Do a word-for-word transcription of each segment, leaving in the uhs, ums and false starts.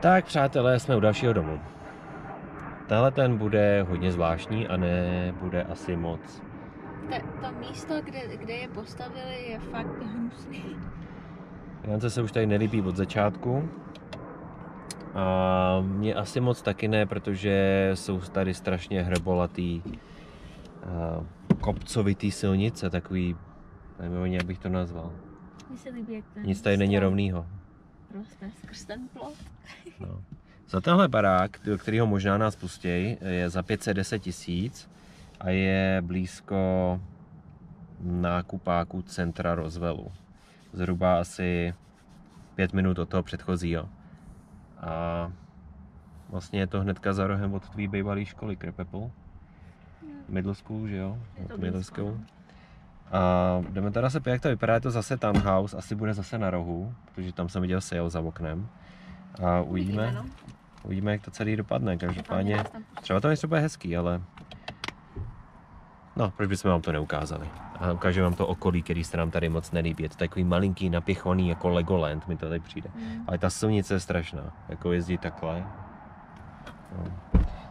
Tak přátelé, jsme u dalšího domu. Tahle ten bude hodně zvláštní a nebude asi moc. Ta, to místo, kde, kde je postavili, je fakt hnusný. Jance se už tady nelíbí od začátku. A mě asi moc taky ne, protože jsou tady strašně hrbolatý a kopcovitý silnice, takový, nevím, jak bych to nazval. Mně se líbí, jak ten nic tady není rovnýho. Roste skrz ten plot. No. Za tenhle barák, do kterého možná nás pustěj, je za pět set deset tisíc a je blízko nákupáku centra Rozvelu. Zhruba asi pět minut od toho předchozího. A vlastně je to hnedka za rohem od tvý bývalý školy, Krepepul. Midleskou, že jo? Midleskou. A jdeme teda se pět, jak to vypadá, je to zase townhouse, asi bude zase na rohu, protože tam jsem viděl sale za oknem. A uvidíme, uvidíme, jak to celý dopadne, každopádně, třeba to něco bude hezký, ale no, proč bychom vám to neukázali? A ukážu vám to okolí, který se nám tady moc nelíbí, je to takový malinký, napěchovaný jako Legoland, mi to tady přijde, mm. ale ta silnice je strašná, jako jezdí takhle. No,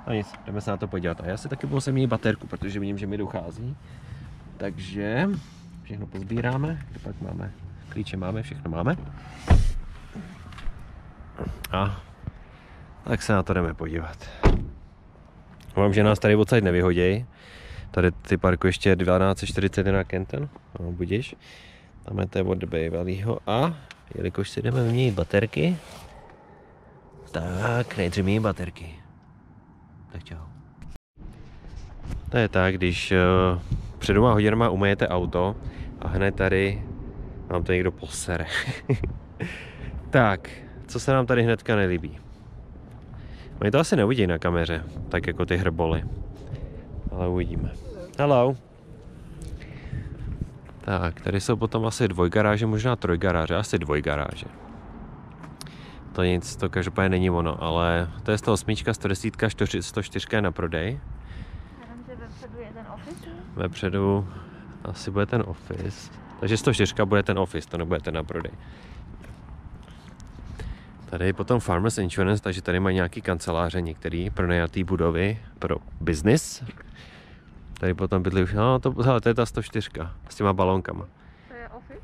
no nic, jdeme se na to podívat a já si taky budu se měnit baterku, protože vidím, že mi dochází. Takže všechno pozbíráme, pak máme klíče, máme, všechno máme. A tak se na to jdeme podívat. Doufám, že nás tady odsaď nevyhoděj. Tady ty parku ještě dvanáct čtyřicet jedna na Kenton, no, budíš. Tam je to od bývalýho a jelikož si jdeme vyměnit baterky, tak nejdřív měním baterky. Tak čau. To je tak, když uh, před dvěma hodinama umyjete auto a hned tady vám to někdo posere. Tak, co se nám tady hnedka nelíbí? Oni to asi neuvidí na kameře, tak jako ty hrboly. Ale uvidíme. Hello. Tak, tady jsou potom asi dvojgaráže, možná trojgaráže, asi dvojgaráže. To nic, to každopádně není ono, ale to je sto osm, sto deset, sto čtyři na prodej. Vepředu asi bude ten office, takže sto čtyři bude ten office, to nebude ten na prodej. Tady je potom Farmers Insurance, takže tady mají nějaký kanceláře některý, pronajatý budovy pro business. Tady potom bydlí už, no to, hele, to je ta sto čtyři s těma balónkama. To je office?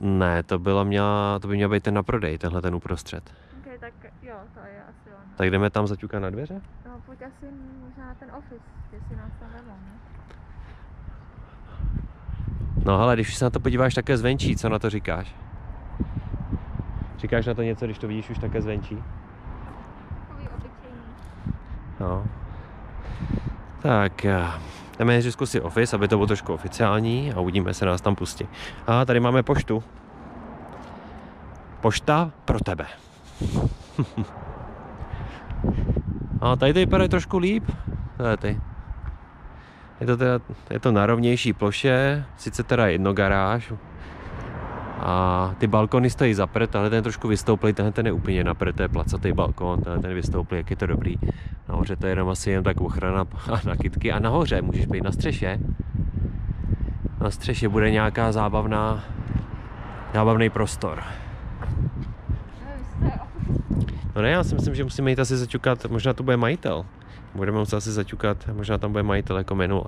Ne, to, byla měla, to by měl být ten na prodej, tenhle ten uprostřed. Okay, tak jo, to je asi ono. Tak jdeme tam zaťukat na dveře? No pojď asi možná na ten office, jestli nás tam vedou, ne? No hele, když už se na to podíváš také zvenčí, co na to říkáš? Říkáš na to něco, když to vidíš už také zvenčí? Takový obyčejný. No. Tak, jdeme nejdřív zkusit office, aby to bylo trošku oficiální a uvidíme, se nás tam pustí. A tady máme poštu. Pošta pro tebe. A tady to vypadá trošku líp. Tady ty. Je to, teda, je to na rovnější ploše, sice teda jedno garáž a ty balkony stojí zaprt, tenhle ten trošku vystouplý, tenhle ten je úplně naprt, to je placatý balkon, tenhle ten vystouplý, jak je to dobrý. Nahoře to je jenom asi jen tak ochrana na kytky a nahoře můžeš být na střeše. Na střeše bude nějaká zábavná, zábavný prostor. No ne, já si myslím, že musíme jít asi zaťukat, možná to bude majitel. Budeme muset asi zaťukat, možná tam bude majitel jako minule.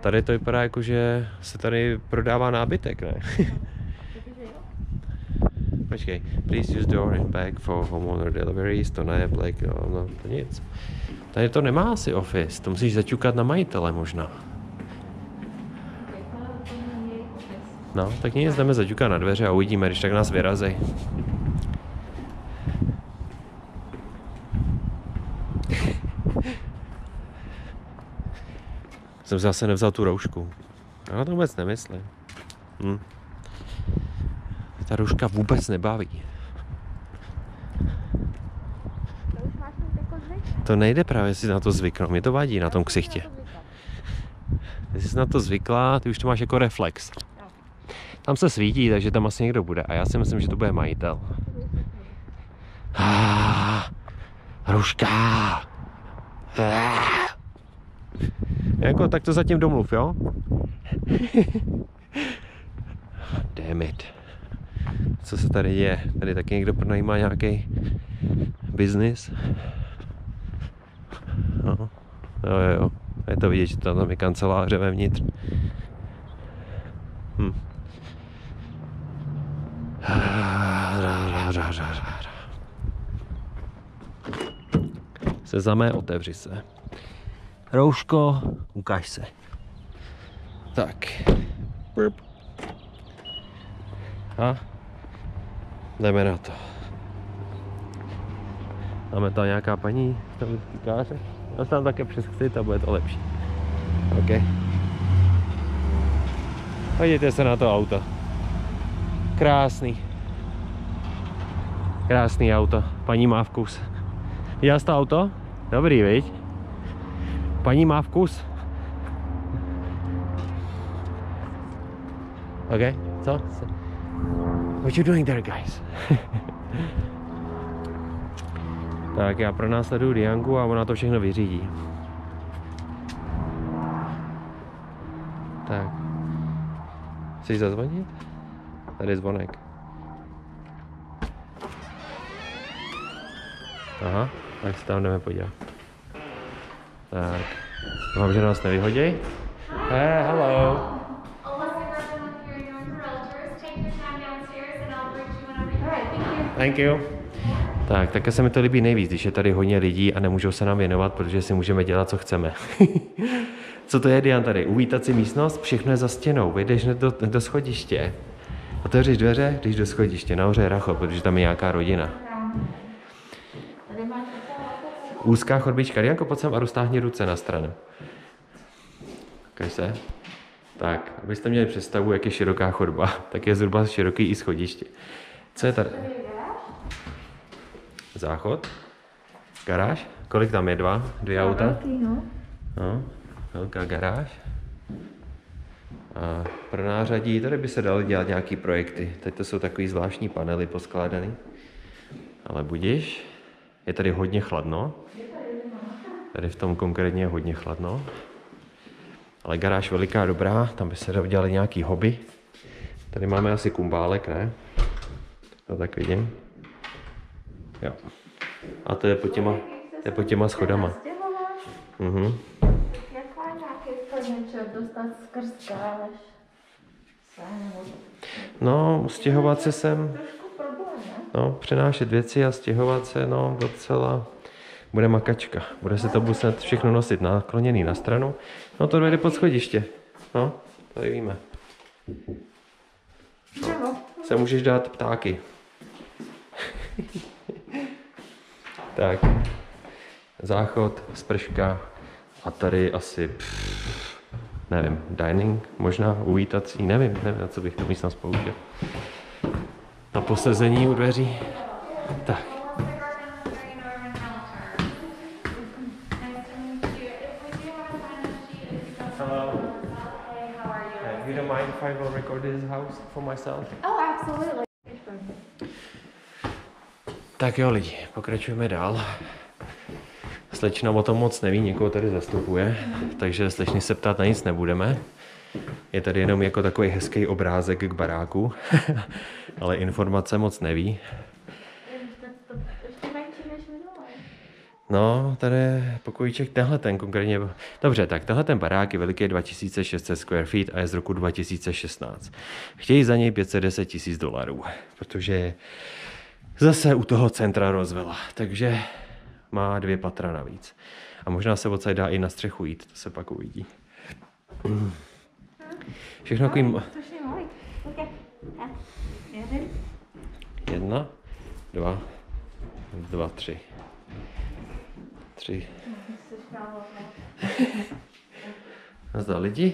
Tady to vypadá jako, že se tady prodává nábytek, ne? Počkej, please use door and bag for homeowner deliveries, to ne, black, no, no, to nic. Tady to nemá asi office, to musíš zaťukat na majitele možná. No, tak nic, jdeme zaťukat na dveře a uvidíme, když tak nás vyrazí. Jsem zase nevzal tu roušku. Já to vůbec nemyslím. Hm. Ta rouška vůbec nebaví. To už máš jako zvyknout. To nejde právě si na to zvyknout, mě to vadí na tom ksichtě. Ty jsi na to zvyklá, ty už to máš jako reflex. Tam se svítí, takže tam asi někdo bude a já si myslím, že to bude majitel. Ah, rouška! Ah. Jako, tak to zatím domluv, jo? Damn it. Co se tady děje? Tady taky někdo pronajímá nějaký biznis. No. Jo, jo, jo. Je to vidět, že tam je kanceláře vevnitř. Hm. Sezame, otevři se. Rouško, ukáž se. Tak. A jdeme na to. Máme tam nějaká paní, tam říkáře. Já se tam také přeskřit a bude to lepší. OK. Podívejte se na to auto. Krásný. Krásný auto. Paní má vkus. Viděl jsi to auto? Dobrý, viď? Paní má vkus. OK, co? What you doing there, guys? Tak já pro nás sleduju Dianku a ona to všechno vyřídí. Tak. Chceš zazvonit? Tady je zvonek. Aha, tak se tam jdeme podívat. Tak. Doufám, že nás nevyhodí. Hey, hello. Thank you. Tak, také se mi to líbí nejvíc, když je tady hodně lidí a nemůžou se nám věnovat, protože si můžeme dělat, co chceme. Co to je, Diane, tady? Uvítací místnost, všechno je za stěnou, vyjdeš do, do schodiště. Otevřeš dveře, jdeš do schodiště, nahoře je racho, protože tam je nějaká rodina. Úzká chodbička, Dianko, pojď sem a roztáhni ruce na stranu. Ukaž se. Tak, abyste měli představu, jak je široká chodba, tak je zhruba široký i schodiště. Co je tady? Záchod, garáž, kolik tam je, dva, dvě auta? Velký, no. No, velká garáž. A pro nářadí, tady by se daly dělat nějaký projekty, teď to jsou takový zvláštní panely poskládaný, ale budiš, je tady hodně chladno, tady v tom konkrétně je hodně chladno, ale garáž veliká, dobrá, tam by se dalo dělat nějaký hobby, tady máme asi kumbálek, ne? To tak vidím. Jo. A to je pod těma, to je pod těma schodama. Mhm. No, stěhovat se sem. No, přenášet věci a stěhovat se, no, docela bude makačka. Bude se to muset všechno nosit nakloněný na stranu. No, to dojde pod schodiště. No, tady víme. Se můžeš dát ptáky. Tak, záchod, sprška a tady asi, pff, nevím, dining, možná uvítací, nevím, nevím, na co bych to místnost použil. Na posezení u dveří. Tak. Hello. You don't mind if I will record this house for myself? Oh, absolutely. Tak jo lidi, pokračujeme dál. Slečna o tom moc neví, někoho tady zastupuje, takže slečny se ptát na nic nebudeme. Je tady jenom jako takový hezký obrázek k baráku, ale informace moc neví. No, tady je pokojíček, tenhle ten konkrétně. Dobře, tak tenhle ten barák je veliký dva tisíce šest set square feet a je z roku dva tisíce šestnáct. Chtějí za něj pět set deset tisíc dolarů, protože zase u toho centra Rozvela, takže má dvě patra navíc. A možná se odsaď dá i na střechu jít, to se pak uvidí. Všechno takovým... Jedna, dva, dva, tři. Tři. Zda lidi.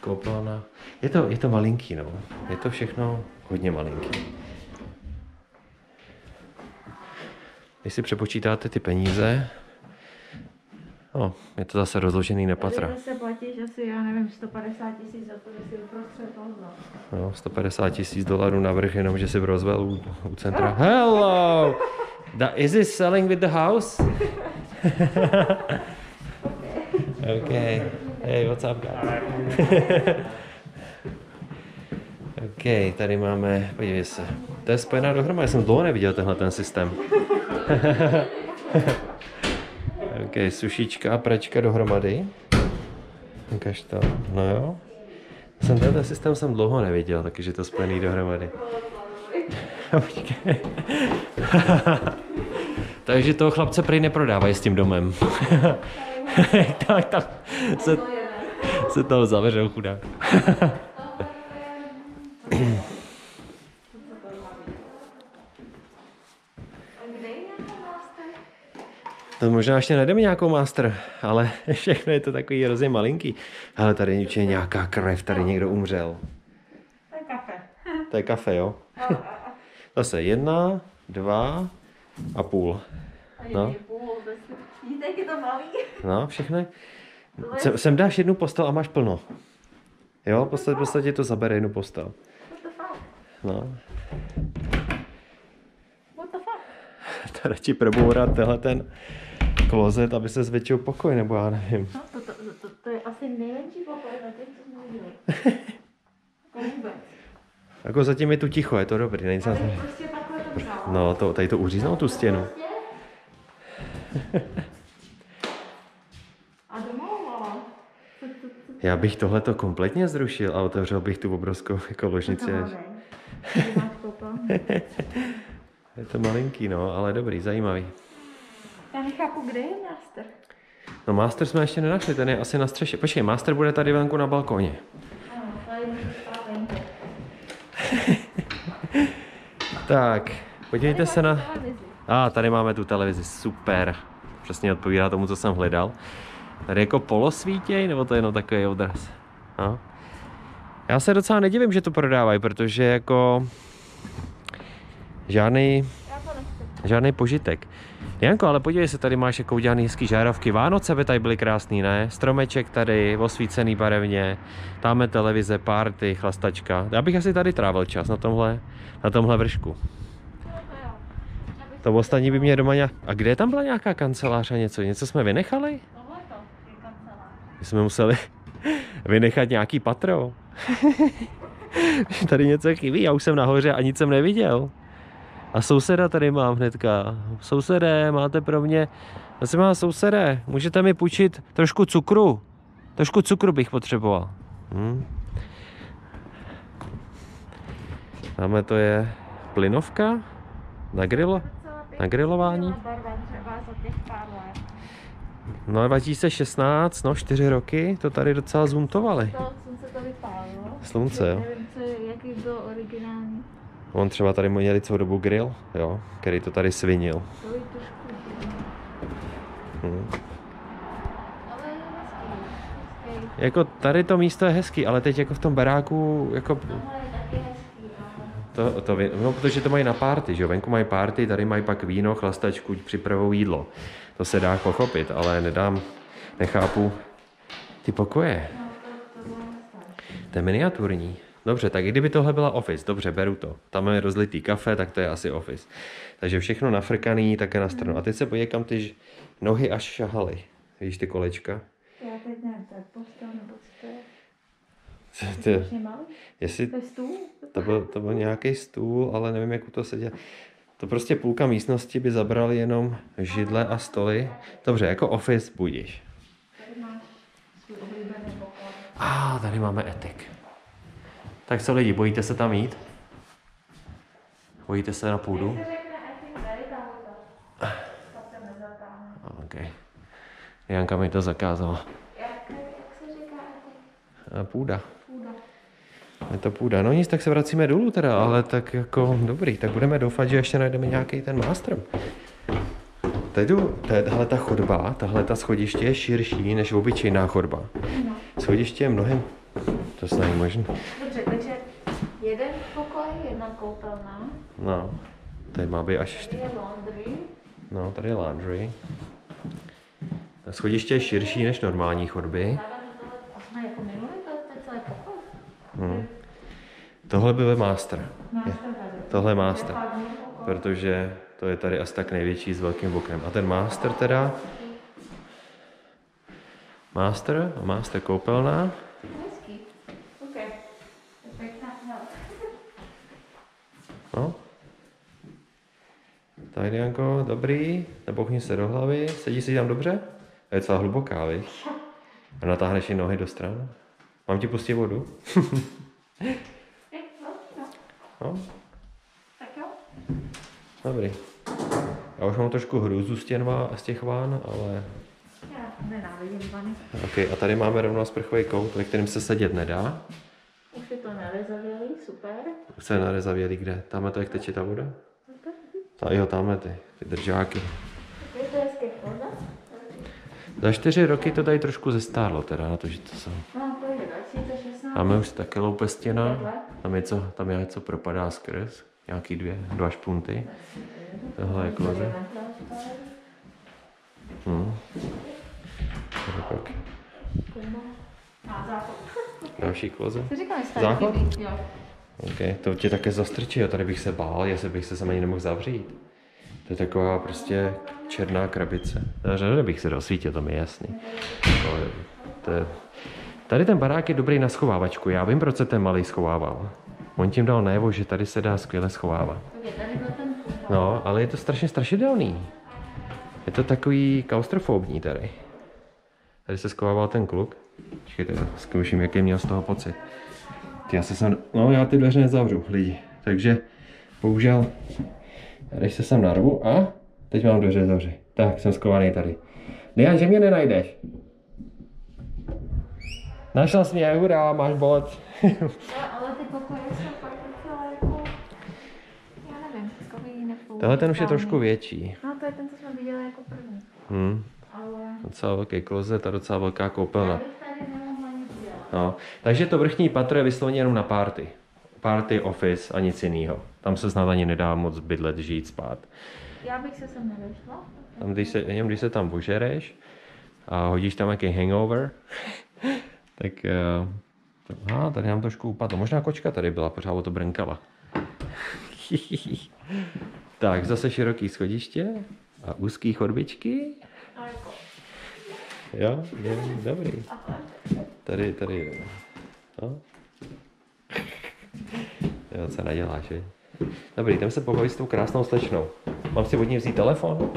Koupelna. Je to, je to malinký, no. Je to všechno hodně malinký. Když si přepočítáte ty peníze, no, je to zase rozložený na patra. Tady se platíš asi, já nevím, sto padesát tisíc za to, že si uprostřed Rozvelu. No, sto padesát tisíc dolarů navrch, jenom že si v Rozvelu u, u centra. Hello! That, is this selling with the house? Okay. Hey, what's up, guys? OK, tady máme, podívej se. To je spojená dohromady, jsem dlouho neviděl tenhle ten systém. OK, sušička a pračka dohromady. Ukaž to, no jo. Jsem tenhle systém jsem dlouho neviděl, takže je to spojený dohromady. Takže toho chlapce prej neprodávají s tím domem. tak, tak se, se toho zaveřel chudák. To možná ještě najdeme nějakou master, ale všechno je to takový hrozně malinký. Ale tady je nějaká krev, tady někdo umřel. To je kafe. To je kafe, jo? Zase jedna, dva a půl. No. Vidíte, je to malý. No, všechno. Sem, sem dáš jednu postel a máš plno. Jo, v podstatě, v podstatě to zabere jednu postel. No. To radši probourat tenhle ten klozet, aby se zvětšil pokoj, nebo já nevím. No, to, to, to, to je asi nejlepší pokoj na těch, co jsme viděli. Jako zatím je tu ticho, je to dobrý, není zase. Prostě no, to, tady to uříznou tu stěnu. A domovalo. Já bych tohleto kompletně zrušil a otevřel bych tu obrovskou jako ložnici. Je to malinký, no, ale dobrý, zajímavý. Já nechápu, kde je master. No, master jsme ještě nenašli, ten je asi na střeše. Počkej, master bude tady venku na balkoně. Ano, tady venku. Tak, podívejte se na... A, ah, tady máme tu televizi, super. Přesně odpovídá tomu, co jsem hledal. Tady jako polosvítěj, nebo to je jenom takový odraz? No. Já se docela nedivím, že to prodávají, protože jako... Žádný, žádný požitek. Janko, ale podívej se, tady máš jako udělaný hezký žárovky. Vánoce by tady byly krásný, ne? Stromeček tady, osvícený barevně. Táme televize, party, chlastačka. Já bych asi tady trávil čas na tomhle, na tomhle vršku. To ostatní by mě doma nějak... A kde tam byla nějaká kancelář a něco? Něco jsme vynechali? My jsme museli vynechat nějaký patro. Tady něco chybí, já už jsem nahoře a nic jsem neviděl. A souseda tady mám hnedka. Sousedé, máte pro mě... Asi má sousedé, můžete mi půjčit trošku cukru. Trošku cukru bych potřeboval. Hm. Máme to je plynovka na grilo, na grilování. No dva tisíce šestnáct, no čtyři roky, to tady docela zuntovali. Slunce to vypálilo. Slunce, jo. Jaký byl originální. On třeba tady měli celou dobu grill, jo, který to tady svinil. Hmm. Jako tady to místo je hezký, ale teď jako v tom baráku, jako... To, to, no, protože to mají na párty, že jo, venku mají párty, tady mají pak víno, chlastačku, připravou jídlo. To se dá pochopit, ale nedám, nechápu ty pokoje. To je miniaturní. Dobře, tak i kdyby tohle byla office, dobře, beru to. Tam je rozlitý kafe, tak to je asi office. Takže všechno nafrkaný, také na stranu. A teď se podívej, kam ty nohy až šahaly. Víš ty kolečka? Já teď nevím, to je postel nebo co to je? Jestli... To je stůl? To byl, to byl nějaký stůl, ale nevím, jak u toho seděl. To prostě půlka místnosti by zabrali jenom židle a stoly. Dobře, jako office budíš. Tady máš svůj oblíbený pokoj. A tady máme etik. Tak co lidi, bojíte se tam jít? Bojíte se na půdu? Okay. Janka mi to zakázala. Půda. Je to půda. No nic, tak se vracíme dolů teda, ale tak jako dobrý, tak budeme doufat, že ještě najdeme nějaký ten master. Teď tu, tahle ta chodba, tahle ta schodiště je širší než obyčejná chodba. Schodiště je mnohem... To snad je možné. Dobře, takže jeden pokoj, jedna koupelna. No, tady má být až čtyři. Tady je laundry. No, tady je laundry. Ta schodiště je širší než normální chodby. Jsme jako minulý, to je celý pokoj. Hmm. Tohle byl master. Master je, tohle je master. Protože to je tady asi tak největší s velkým oknem. A ten master teda... Master a master koupelna. No, Tak Dianko, dobrý, napochni se do hlavy, sedíš si tam dobře? Je docela hluboká, viď? A natáhneš i nohy do stran. Mám ti pustit vodu? No. Tak jo. Dobrý. Já už mám trošku hrůzu z, z těch ván, ale... Já nenávidím vany. Ok, a tady máme rovnou sprchový kout, ve kterém se sedět nedá. Už je to narezavělý, super. Už se narezavělý kde? Tamhle to, jak teče ta voda? Tady jo, tamhle ty, ty držáky. Okay, to je hezký voda. Za čtyři roky to tady trošku zestárlo teda, na to, že to jsou. No, to je dva tisíce šestnáct. Tam je už také loupe stěna. Tam je co, tam je co propadá skrz. Nějaký dvě, dva špunty. Tohle je kloze. Hmm. Další kloze. Záchod? Ok, to tě také zastrčí, jo. Tady bych se bál, jestli bych se sem ani nemohl zavřít. To je taková prostě černá krabice. Řada bych se rozsvítil, to mi je jasný. To je... Tady ten barák je dobrý na schovávačku. Já vím, proč se ten malý schovával. On tím dal najevo, že tady se dá skvěle schovávat. No, ale je to strašně strašidelný. Je to takový klaustrofobní tady. Tady se schovával ten kluk. Počkejte, zkouším, jaký měl z toho pocit. Ty, já se sem... No, já ty dveře nezavřu, lidi. Takže, bohužel, jdeš se sem narvu a teď mám dveře zavři. Tak, jsem schovaný tady. Diane, že mě nenajdeš. Našla jsi mě, hurá, máš bolet. Ale ty pokoje jsou fakt docela jako... Já nevím, takový nepůl. Tohle ten už je trošku větší. No, to je ten, co jsme viděli jako první. Hmm. Ale... Docela velký klozet a docela velká koupelna. No, takže to vrchní patro je vysloveně jenom na party. Party, office a nic jiného. Tam se snad ani nedá moc bydlet, žít, spát. Já bych se sem nedošla. Tam, když se, jenom když se tam požereš a hodíš tam nějaký hangover, tak... Aha, tady nám trošku upadlo. Možná kočka tady byla, pořád o to brnkala. Tak, zase široký schodiště a úzký chodbičky. Jo, je dobrý. Tady, tady, no. Jo, co naděláš, že? Dobrý, jdem se pobavit s tou krásnou slečnou. Mám si od ní vzít telefon?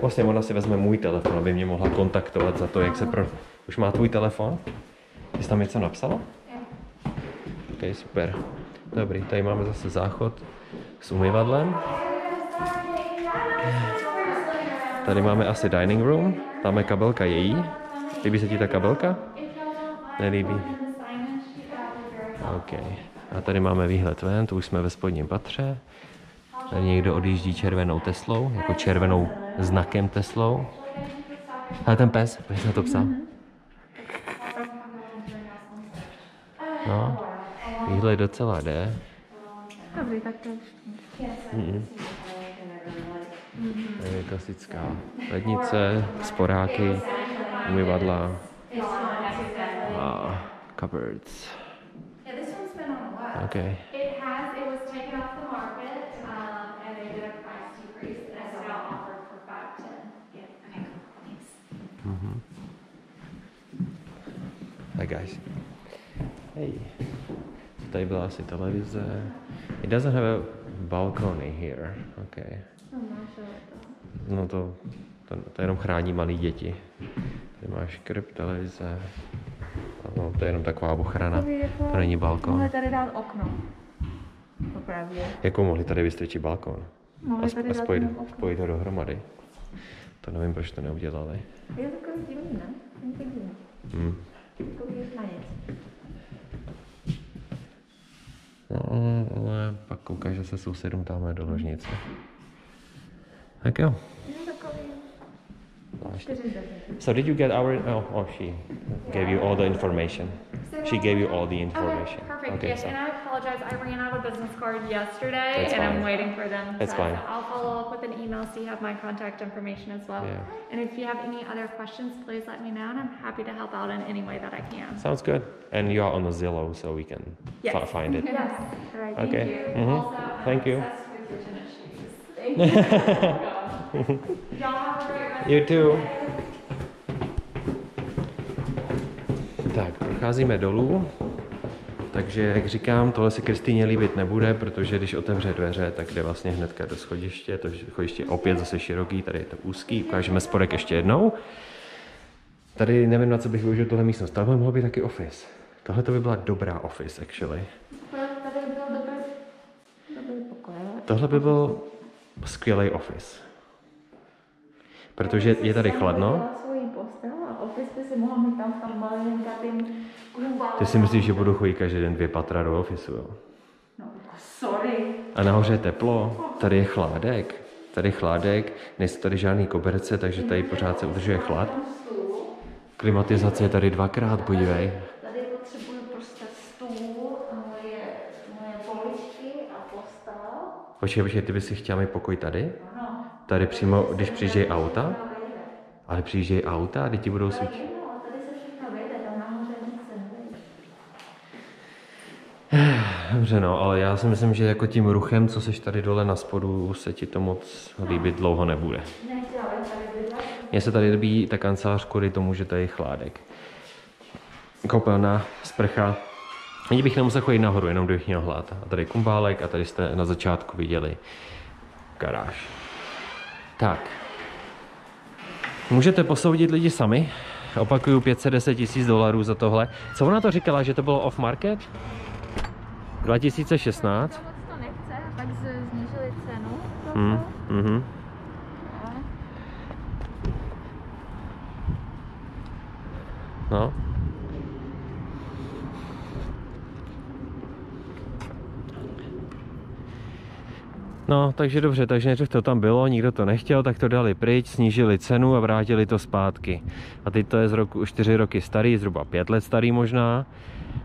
Vlastně ona si vezme můj telefon, aby mě mohla kontaktovat za to, jak se pro... Už má tvůj telefon? Ty jsi tam něco napsala? Ok, super. Dobrý, tady máme zase záchod s umyvadlem. Tady máme asi dining room, tam je kabelka její. Líbí se ti ta kabelka? Nelíbí. Ok. A tady máme výhled ven, tu už jsme ve spodním patře. Tady někdo odjíždí červenou Teslou, jako červenou znakem Teslou. Ale ten pes, když na to psa. No, výhled docela jde. Dobrý, tak to už. Tady je klasická lednice, sporáky, umyvadla a cupboards. Okay. Mm-hmm. Hi guys. Hey. Tady byla asi televize. It doesn't have a balcony here. Okay. No to, to, to jenom chrání malé děti. Tady máš krb, televize. No, to je jenom taková ochrana. To není balkon. Mohli tady dát okno. Opravdu. Jako mohli tady vystrčit balkon? Mohli tady a spojit, dát okno. Spojit ho dohromady. To nevím, proč to neudělali. Je takový divný, ne? Není divný. Hmm. Takový na nic. No, ale pak koukáš, že se sousedům dáme do ložnice. Tak jo. So did you get our? Oh, oh, she gave you all the information. She gave you all the information. Okay, perfect. Okay, yes, so. And I apologize. I ran out of business card yesterday, That's and fine. I'm waiting for them. That's so fine. I'll follow up with an email so you have my contact information as well. Yeah. And if you have any other questions, please let me know, and I'm happy to help out in any way that I can. Sounds good. And you are on the Zillow, so we can yes. find it. Yes. All right. Thank okay. you. Mm-hmm. Also, I'm Thank you. You too. Tak, procházíme dolů. Takže, jak říkám, tohle se Kristýně líbit nebude, protože když otevře dveře, tak jde vlastně hnedka do schodiště. To schodiště je opět zase široký, tady je to úzký. Ukážeme spodek ještě jednou. Tady nevím, na co bych využil tohle místnost. Tohle mohlo být taky office. Tohle to by byla dobrá office, actually. Tady by byl dobrý, dobrý pokoj. Tohle by byl skvělý office. Protože je tady chladno. Ty si myslíš, že budu chodit každý den dvě patra do ofisu, jo? No, sorry. A nahoře je teplo, tady je chládek, tady je chládek, nejsou tady žádný koberce, takže tady pořád se udržuje chlad. Klimatizace je tady dvakrát, podívej. Tady potřebuju prostě stůl, moje, moje poličky a postel. Počkej, počkej, ty bys si chtěla mít pokoj tady? Ano. Tady přímo, když přijíždějí auta? Ale přijíždějí auta a děti budou svítit. Dobře, no, ale já si myslím, že jako tím ruchem, co seš tady dole na spodu, se ti to moc líbit dlouho nebude. Mně se tady líbí ta kancelář kvůli tomu, že tady je chládek. Koupelna, sprcha. Ani bych nemusel chodit nahoru, jenom kdybych měl hlad. A tady kumbálek a tady jste na začátku viděli garáž. Tak. Můžete posoudit lidi sami. Opakuju, pět set deset tisíc dolarů za tohle. Co ona to říkala, že to bylo off-market? dva tisíce šestnáct. To moc to nechce, tak znížili cenu. Mm, mm-hmm. No. No, takže dobře, takže nejdřív to tam bylo, nikdo to nechtěl, tak to dali pryč, snížili cenu a vrátili to zpátky. A teď to je z roku čtyři roky starý, zhruba pět let starý možná.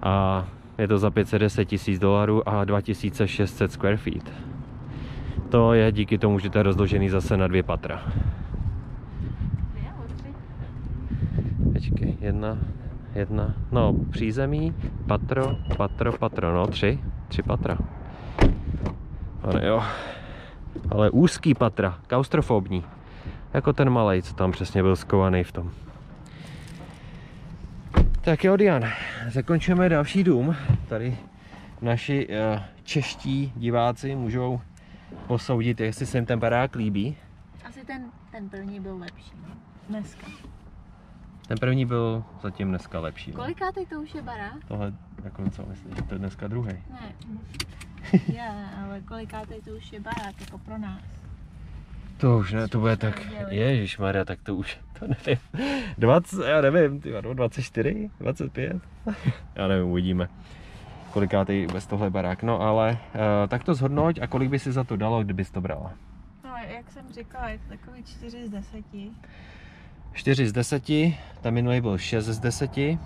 A je to za pět set deset tisíc dolarů a dva tisíce šest set square feet. To je díky tomu, že to je rozložený zase na dvě patra. Počkej, jedna, jedna, no přízemí, patro, patro, patro, no tři, tři patra. Ale jo, ale úzký patra, klaustrofobní. Jako ten malej, co tam přesně byl skovaný v tom. Tak jo, Diane, zakončujeme další dům. Tady naši uh, čeští diváci můžou posoudit, jestli se jim ten barák líbí. Asi ten, ten první byl lepší dneska. Ten první byl zatím dneska lepší. Kolikátej to už je barák? Tohle, jako co myslíš, to je dneska druhý. Ne, já, ale kolikátej to už je barák, jako pro nás. To už ne, to bude tak, ježišmarja, tak to už, to nevím, dvacet, já nevím, ty vado, dvacet čtyři, dvacet pět, já nevím, uvidíme, kolikátej bez tohle barák, no ale uh, tak to zhodnoť a kolik by si za to dalo, kdybys to brala? No, jak jsem říkala, je to takový čtyři z deseti. čtyři z deseti, ten minulý byl šest z deseti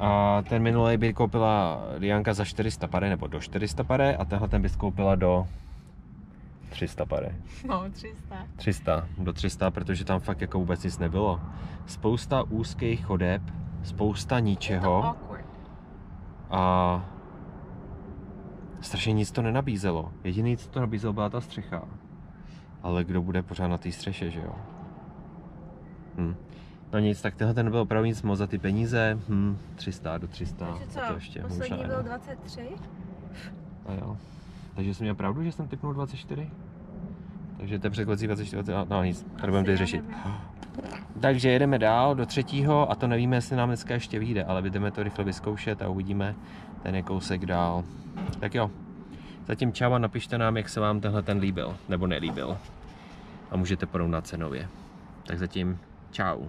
a ten minulý by koupila Dianka za čtyři sta pade nebo do čtyři sta pade a tenhle ten bys koupila do tři sta pade. No, tři sta. tři sta, do tři sta, protože tam fakt jako vůbec nic nebylo. Spousta úzkých chodeb, spousta ničeho a strašně nic to nenabízelo. Jediný, co to nabízelo, byla ta střecha. Ale kdo bude pořád na té střeše, že jo? Hm. No nic, tak tenhle ten byl opravdu nic moc za ty peníze, hm, tři sta do tři sta. Takže co, to ještě poslední možná, byl no. dvacet tři? A jo. Takže jsem měl pravdu, že jsem typnul dvacet čtyři? Takže to je překlecí dvacet čtyři, no nic, to budeme teď řešit. Takže jedeme dál do třetího a to nevíme, jestli nám dneska ještě vyjde, ale budeme to rychle vyzkoušet a uvidíme ten je kousek dál. Tak jo, zatím čau a napište nám, jak se vám tenhle ten líbil, nebo nelíbil. A můžete porovnat cenově. Tak zatím čau.